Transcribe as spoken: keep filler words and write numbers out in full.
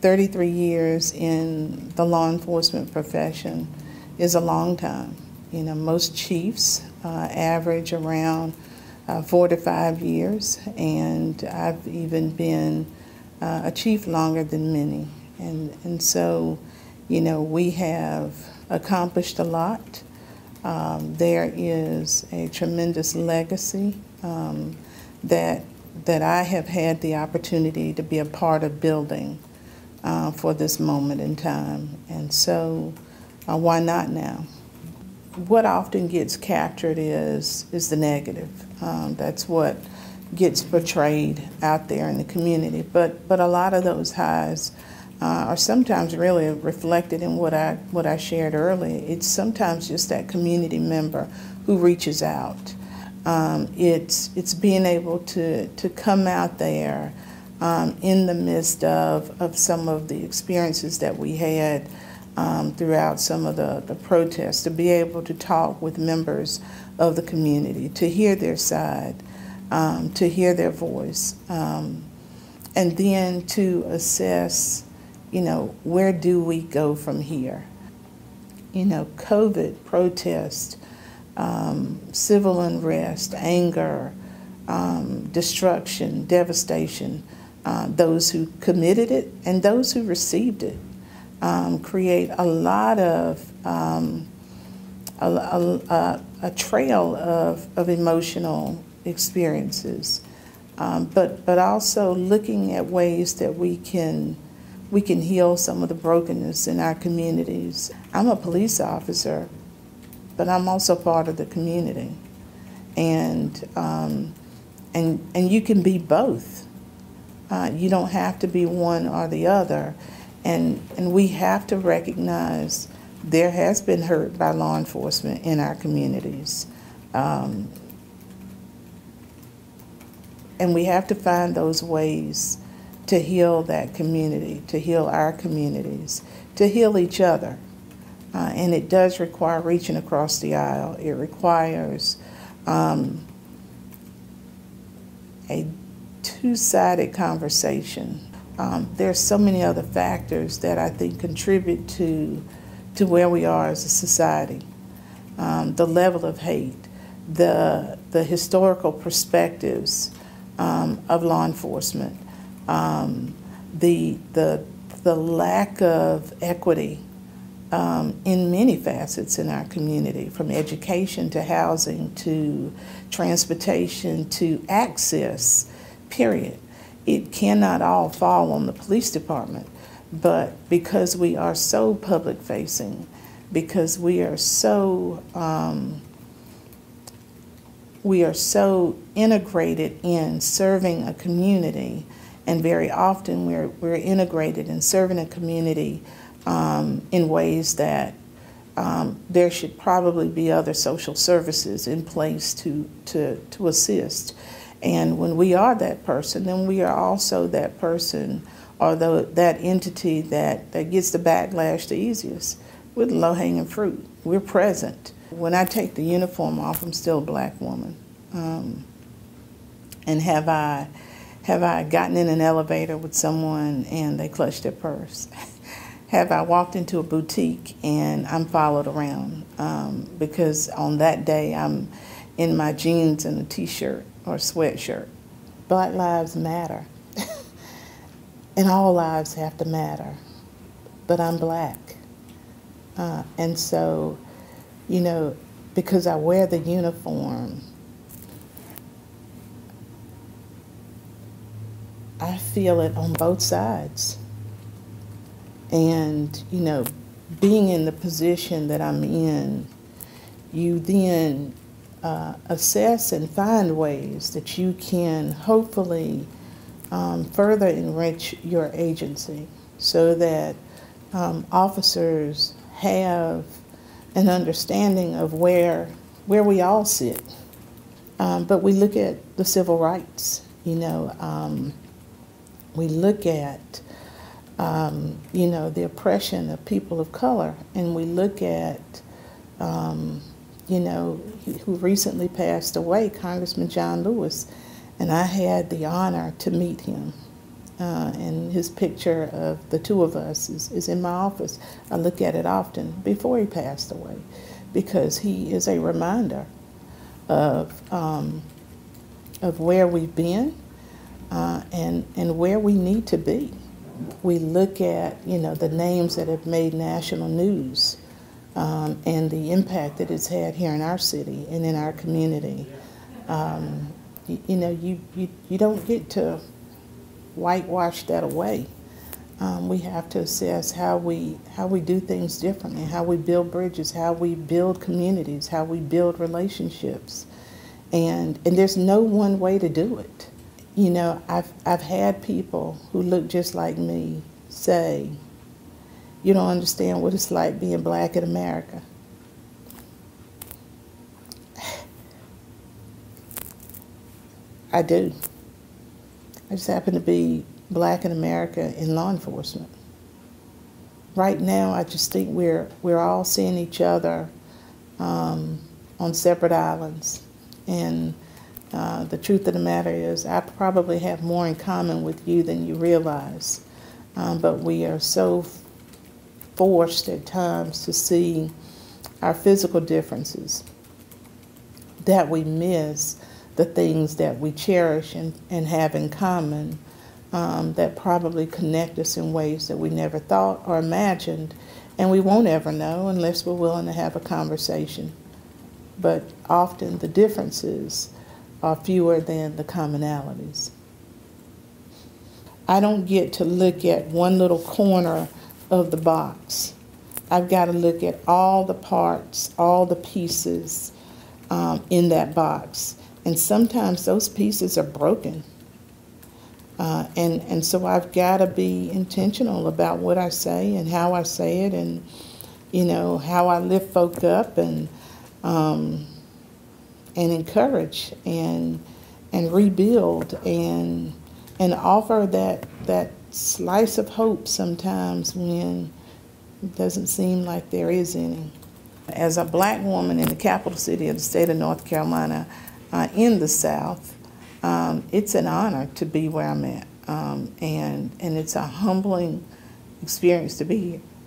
thirty-three years in the law enforcement profession is a long time. You know, most chiefs uh, average around uh, four to five years, and I've even been uh, a chief longer than many. And, and so, you know, we have accomplished a lot. Um, there is a tremendous legacy um, that, that I have had the opportunity to be a part of building uh, for this moment in time. And so, uh, why not now? What often gets captured is, is the negative. Um, that's what gets portrayed out there in the community. But, but a lot of those highs uh, are sometimes really reflected in what I, what I shared earlier. It's sometimes just that community member who reaches out. Um, it's, it's being able to, to come out there um, in the midst of, of some of the experiences that we had Um, throughout some of the, the protests, to be able to talk with members of the community, to hear their side, um, to hear their voice, um, and then to assess, you know, where do we go from here? You know, COVID, protest, um, civil unrest, anger, um, destruction, devastation, uh, those who committed it and those who received it. Um, create a lot of, um, a, a, a trail of, of emotional experiences, um, but, but also looking at ways that we can, we can heal some of the brokenness in our communities. I'm a police officer, but I'm also part of the community, and, um, and, and you can be both. Uh, you don't have to be one or the other. And, and we have to recognize there has been hurt by law enforcement in our communities. Um, and we have to find those ways to heal that community, to heal our communities, to heal each other. Uh, and it does require reaching across the aisle. It requires um, a two-sided conversation. Um, there are so many other factors that I think contribute to, to where we are as a society. Um, the level of hate, the, the historical perspectives um, of law enforcement, um, the, the, the lack of equity um, in many facets in our community, from education to housing to transportation to access, period. It cannot all fall on the police department, but because we are so public-facing, because we are so um, we are so integrated in serving a community, and very often we're we're integrated in serving a community um, in ways that um, there should probably be other social services in place to to to assist. And when we are that person, then we are also that person or the, that entity that, that gets the backlash the easiest. We're the low-hanging fruit. We're present. When I take the uniform off, I'm still a black woman. Um, and have I, have I gotten in an elevator with someone and they clutch their purse? Have I walked into a boutique and I'm followed around? Um, because on that day, I'm in my jeans and a T-shirt or sweatshirt. Black lives matter. And all lives have to matter. But I'm black. Uh, and so, you know, because I wear the uniform, I feel it on both sides. And, you know, being in the position that I'm in, you then Uh, assess and find ways that you can hopefully um, further enrich your agency so that um, officers have an understanding of where, where we all sit. Um, but we look at the civil rights, you know, um, we look at, um, you know, the oppression of people of color, and we look at um, you know, who recently passed away, Congressman John Lewis, and I had the honor to meet him Uh, and his picture of the two of us is, is in my office. I look at it often before he passed away because he is a reminder of, um, of where we've been uh, and, and where we need to be. We look at, you know, the names that have made national news um, and the impact that it's had here in our city and in our community. Um, you, you know, you, you, you don't get to whitewash that away. Um, we have to assess how we how we do things differently, how we build bridges, how we build communities, how we build relationships, and and there's no one way to do it. You know, I've I've had people who look just like me say, "You don't understand what it's like being black in America." I do. I just happen to be black in America in law enforcement. Right now, I just think we're, we're all seeing each other um, on separate islands. And uh, the truth of the matter is I probably have more in common with you than you realize. Um, but we are so forced at times to see our physical differences that we miss the things that we cherish and, and have in common um, that probably connect us in ways that we never thought or imagined, and we won't ever know unless we're willing to have a conversation. But often the differences are fewer than the commonalities. I don't get to look at one little corner of the box. I've got to look at all the parts, all the pieces um, in that box. And sometimes those pieces are broken. Uh, and, and so I've got to be intentional about what I say and how I say it and, you know, how I lift folk up and, um, and encourage and, and rebuild and, and offer that, that slice of hope sometimes when it doesn't seem like there is any. As a black woman in the capital city of the state of North Carolina, Uh, in the South, um, it's an honor to be where I'm at, um, and, and it's a humbling experience to be here.